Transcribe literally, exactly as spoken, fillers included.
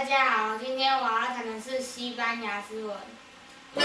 大家好，今天我要谈的是西班牙诗文。